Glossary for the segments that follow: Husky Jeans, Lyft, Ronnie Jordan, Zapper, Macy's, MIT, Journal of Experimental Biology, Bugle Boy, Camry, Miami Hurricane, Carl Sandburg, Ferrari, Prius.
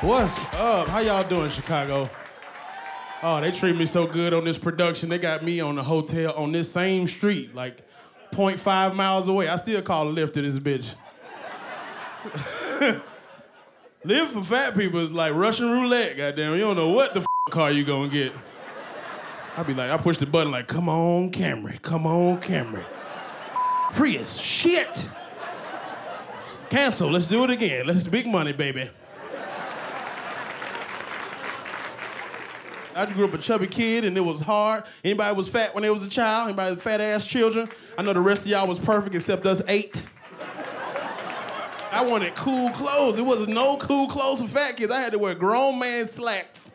What's up? How y'all doing, Chicago? Oh, they treat me so good on this production. They got me on the hotel on this same street, like 0.5 miles away. I still call a Lyft to this bitch. Lyft for fat people is like Russian roulette, goddamn. You don't know what the car you gonna get. I be like, I push the button like, come on, Camry, come on, Camry. Prius, shit. Cancel, let's do it again. Let's big money, baby. I grew up a chubby kid and it was hard. Anybody was fat when they was a child? Anybody with fat ass children? I know the rest of y'all was perfect except us 8. I wanted cool clothes. It was no cool clothes for fat kids. I had to wear grown man slacks.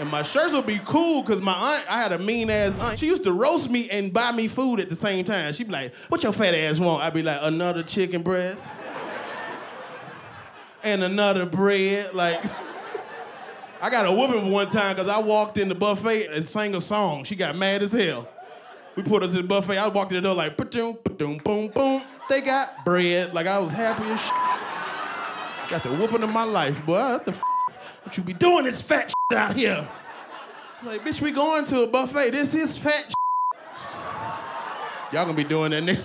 And my shirts would be cool because my aunt, I had a mean ass aunt. She used to roast me and buy me food at the same time. She'd be like, what your fat ass want? I'd be like, another chicken breast. And another bread, like. I got a whooping one time because I walked in the buffet and sang a song. She got mad as hell. We put her to the buffet. I walked in the door like, ba-doom, ba-doom, boom, boom. They got bread. Like, I was happy as shit. Got the whooping of my life, boy. What the f***? What you be doing this fat shit out here? Like, bitch, we going to a buffet. This is fat shit. Y'all gonna be doing that next.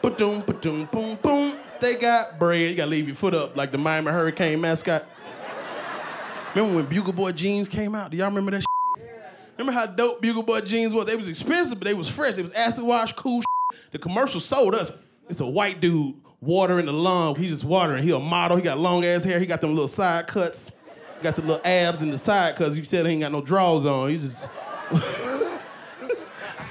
Ba-doom, ba-doom, boom, boom. They got bread. You gotta leave your foot up like the Miami Hurricane mascot. Remember when Bugle Boy jeans came out? Do y'all remember that shit? Yeah. Remember how dope Bugle Boy jeans was? They was expensive, but they was fresh. They was acid wash, cool shit. The commercial sold us. It's a white dude watering the lawn. He just watering. He a model. He got long ass hair. He got them little side cuts. He got the little abs in the side cuts. You said he ain't got no drawers on. He just...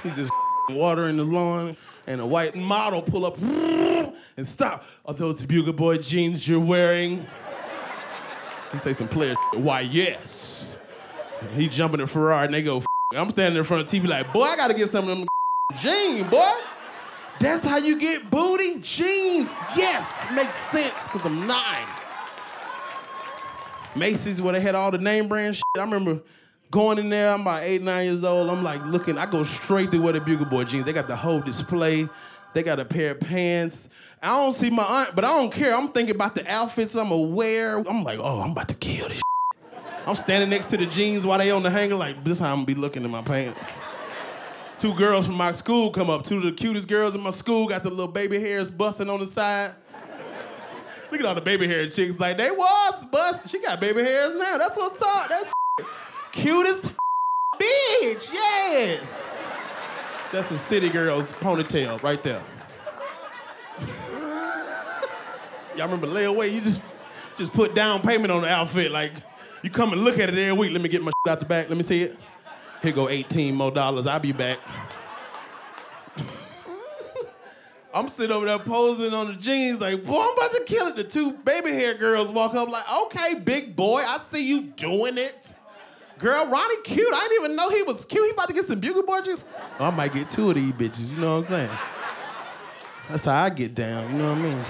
he just watering the lawn. And a white model pull up and stop. Are those the Bugle Boy jeans you're wearing? He say some player shit. Why, yes. And he jumping in a Ferrari and they go, I'm standing in front of TV like, boy, I gotta get some of them jeans, boy. That's how you get booty? Jeans, yes. Makes sense, because I'm 9. Macy's, where they had all the name brand shit. I remember going in there, I'm about 8, 9 years old. I'm like looking, I go straight to where the Bugle Boy jeans. They got the whole display. They got a pair of pants. I don't see my aunt, but I don't care. I'm thinking about the outfits I'm gonna wear. I'm like, oh, I'm about to kill this shit. I'm standing next to the jeans while they on the hanger, like, this is how I'm gonna be looking in my pants. 2 girls from my school come up. 2 of the cutest girls in my school got the little baby hairs busting on the side. Look at all the baby hair chicks, like, they was busting. She got baby hairs now. That's what's up. That's shit. Cutest bitch, yes. That's a city girl's ponytail right there. Y'all remember layaway? You just put down payment on the outfit. Like, you come and look at it every week. Let me get my shit out the back. Let me see it. Here go $18 more. I'll be back. I'm sitting over there posing on the jeans like, boy, I'm about to kill it. The 2 baby hair girls walk up like, okay, big boy, I see you doing it. Girl, Ronnie cute. I didn't even know he was cute. He about to get some Bugle Boy juice. I might get 2 of these bitches, you know what I'm saying? That's how I get down, you know what I mean?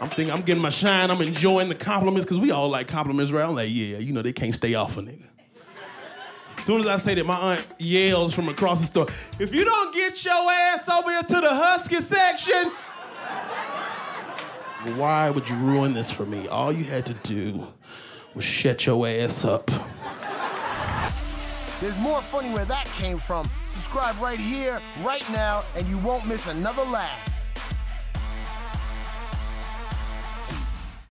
I'm thinking, I'm getting my shine, I'm enjoying the compliments, because we all like compliments, right? I'm like, yeah, you know, they can't stay off a nigga. As soon as I say that, my aunt yells from across the store, if you don't get your ass over here to the Husky section, why would you ruin this for me? All you had to do was shut your ass up. There's more funny where that came from. Subscribe right here, right now, and you won't miss another laugh.